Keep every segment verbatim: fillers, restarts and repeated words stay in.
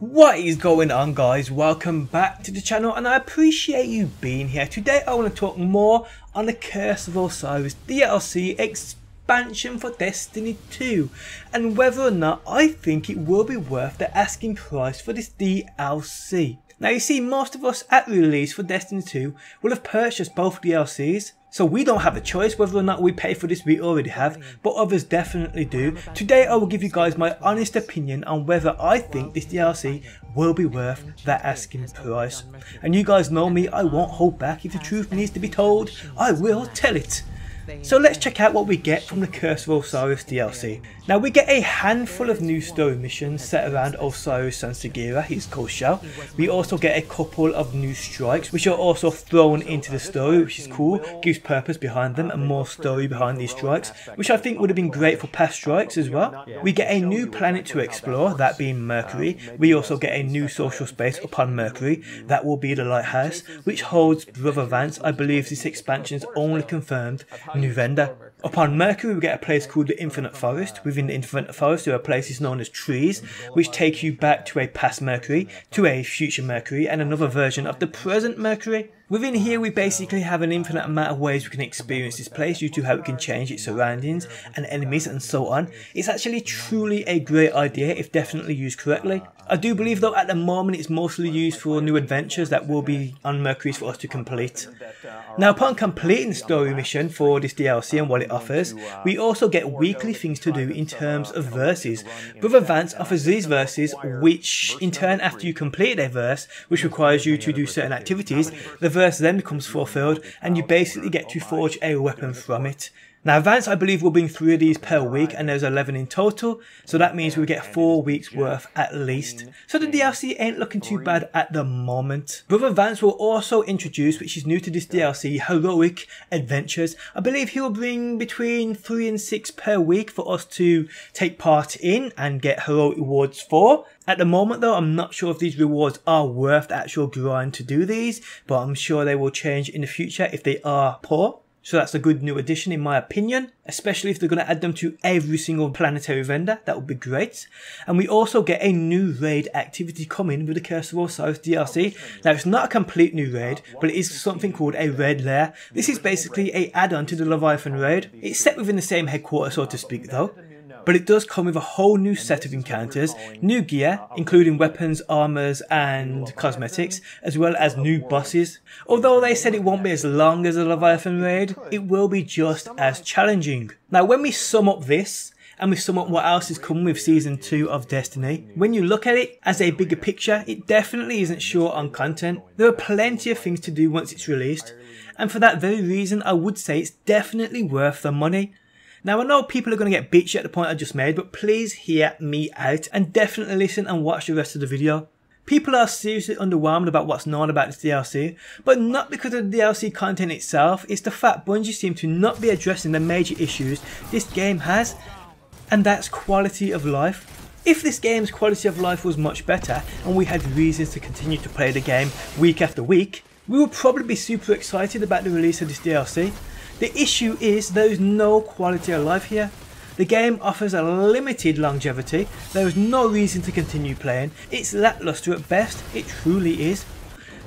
What is going on, guys? Welcome back to the channel, and I appreciate you being here. Today I want to talk more on the Curse of Osiris D L C expansion for Destiny two, and whether or not I think it will be worth the asking price for this D L C. Now, you see, most of us at release for Destiny two will have purchased both D L Cs, so we don't have a choice whether or not we pay for this we already have, but others definitely do. Today I will give you guys my honest opinion on whether I think this D L C will be worth that asking price. And you guys know me, I won't hold back. If the truth needs to be told, I will tell it. So let's check out what we get from the Curse of Osiris D L C. Now, we get a handful of new story missions set around Osiris and Sagira, his called Shell. We also get a couple of new strikes which are also thrown into the story, which is cool, gives purpose behind them and more story behind these strikes, which I think would have been great for past strikes as well. We get a new planet to explore, that being Mercury. We also get a new social space upon Mercury, that will be the lighthouse, which holds Brother Vance. I believe this expansion's only confirmed new vendor. Upon Mercury, we get a place called the Infinite Forest. Within the Infinite Forest, there are places known as trees, which take you back to a past Mercury, to a future Mercury, and another version of the present Mercury. Within here, we basically have an infinite amount of ways we can experience this place due to how it can change its surroundings and enemies and so on. It's actually truly a great idea if definitely used correctly. I do believe though at the moment it's mostly used for new adventures that will be on Mercury for us to complete. Now, upon completing the story mission for this D L C and what it offers, we also get weekly things to do in terms of verses. Brother Vance offers these verses, which in turn, after you complete a verse, which requires you to do certain activities, the verse then becomes fulfilled and you basically get to forge a weapon from it. Now, Vance, I believe, will bring three of these per week, and there's eleven in total, so that means we get four weeks worth at least. So the D L C ain't looking too bad at the moment. Brother Vance will also introduce, which is new to this D L C, heroic adventures. I believe he'll bring between three and six per week for us to take part in and get heroic rewards for. At the moment though, I'm not sure if these rewards are worth the actual grind to do these, but I'm sure they will change in the future if they are poor. So that's a good new addition in my opinion, especially if they're going to add them to every single planetary vendor. That would be great. And we also get a new raid activity coming with the Curse of Osiris D L C. Now, it's not a complete new raid, but it is something called a raid lair. This is basically an add-on to the Leviathan raid. It's set within the same headquarters, so to speak though. But it does come with a whole new set of encounters, new gear, including weapons, armors and cosmetics, as well as new bosses. Although they said it won't be as long as a Leviathan raid, it will be just as challenging. Now, when we sum up this, and we sum up what else is coming with Season two of Destiny, when you look at it as a bigger picture, it definitely isn't short on content. There are plenty of things to do once it's released, and for that very reason, I would say it's definitely worth the money. Now, I know people are going to get bitchy at the point I just made, but please hear me out and definitely listen and watch the rest of the video. People are seriously underwhelmed about what's known about this D L C, but not because of the D L C content itself. It's the fact Bungie seem to not be addressing the major issues this game has, and that's quality of life. If this game's quality of life was much better and we had reasons to continue to play the game week after week, we would probably be super excited about the release of this D L C. The issue is there is no quality of life here. The game offers a limited longevity, there is no reason to continue playing, it's lackluster at best, it truly is.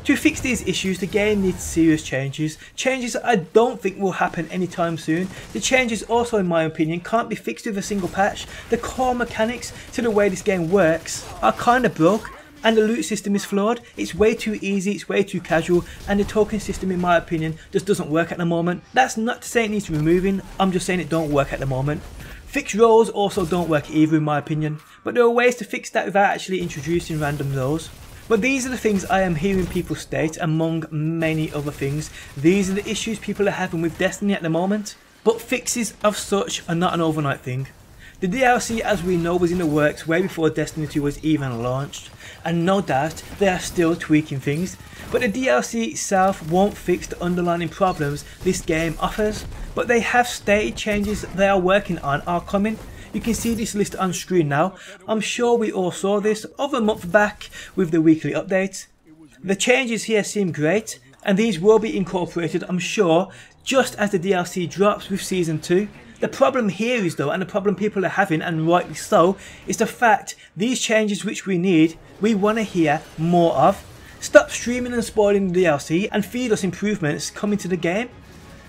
To fix these issues, the game needs serious changes, changes that I don't think will happen anytime soon. The changes also, in my opinion, can't be fixed with a single patch. The core mechanics to the way this game works are kinda broke. And the loot system is flawed, it's way too easy, it's way too casual, and the token system, in my opinion, just doesn't work at the moment. That's not to say it needs removing, I'm just saying it don't work at the moment. Fixed roles also don't work either, in my opinion, but there are ways to fix that without actually introducing random roles. But these are the things I am hearing people state, among many other things. These are the issues people are having with Destiny at the moment, but fixes of such are not an overnight thing. The D L C, as we know, was in the works way before Destiny two was even launched, and no doubt they are still tweaking things, but the D L C itself won't fix the underlying problems this game offers, but they have stated changes they are working on are coming. You can see this list on screen now. I'm sure we all saw this over a month back with the weekly updates. The changes here seem great, and these will be incorporated, I'm sure, just as the D L C drops with Season two. The problem here is though, and the problem people are having, and rightly so, is the fact these changes which we need, we want to hear more of. Stop streaming and spoiling the D L C and feed us improvements coming to the game.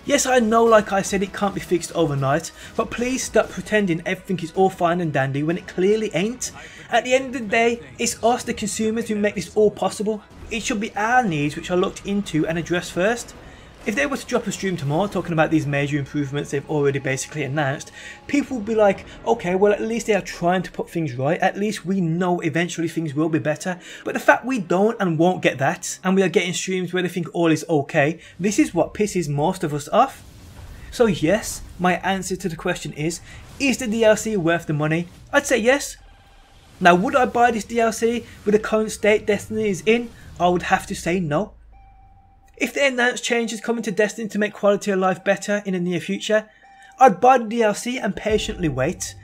Yes, I know, like I said, it can't be fixed overnight, but please stop pretending everything is all fine and dandy when it clearly ain't. At the end of the day, it's us, the consumers, who make this all possible. It should be our needs which are looked into and addressed first. If they were to drop a stream tomorrow talking about these major improvements they've already basically announced, people would be like, okay, well at least they are trying to put things right, at least we know eventually things will be better. But the fact we don't and won't get that, and we are getting streams where they think all is okay, this is what pisses most of us off. So yes, my answer to the question is, is the D L C worth the money? I'd say yes. Now would I buy this D L C with the current state Destiny is in? I would have to say no. If they announce changes coming to Destiny to make quality of life better in the near future, I'd buy the D L C and patiently wait.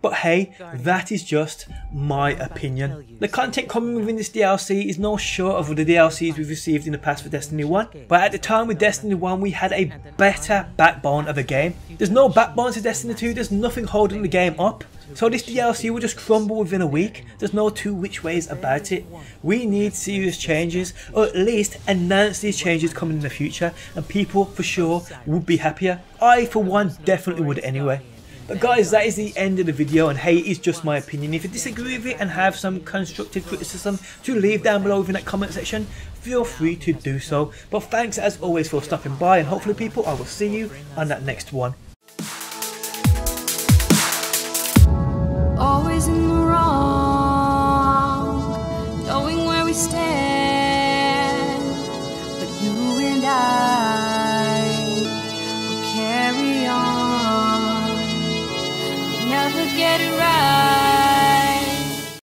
But hey, that is just my opinion. The content coming within this D L C is no short of the D L Cs we've received in the past for Destiny one, but at the time with Destiny one we had a better backbone of a game. There's no backbone to Destiny two, there's nothing holding the game up. So this D L C will just crumble within a week, there's no two which ways about it. We need serious changes, or at least announce these changes coming in the future, and people for sure would be happier. I for one definitely would anyway. But guys, that is the end of the video, and hey, it is just my opinion. If you disagree with it and have some constructive criticism to leave down below in that comment section, feel free to do so. But thanks as always for stopping by, and hopefully people, I will see you on that next one.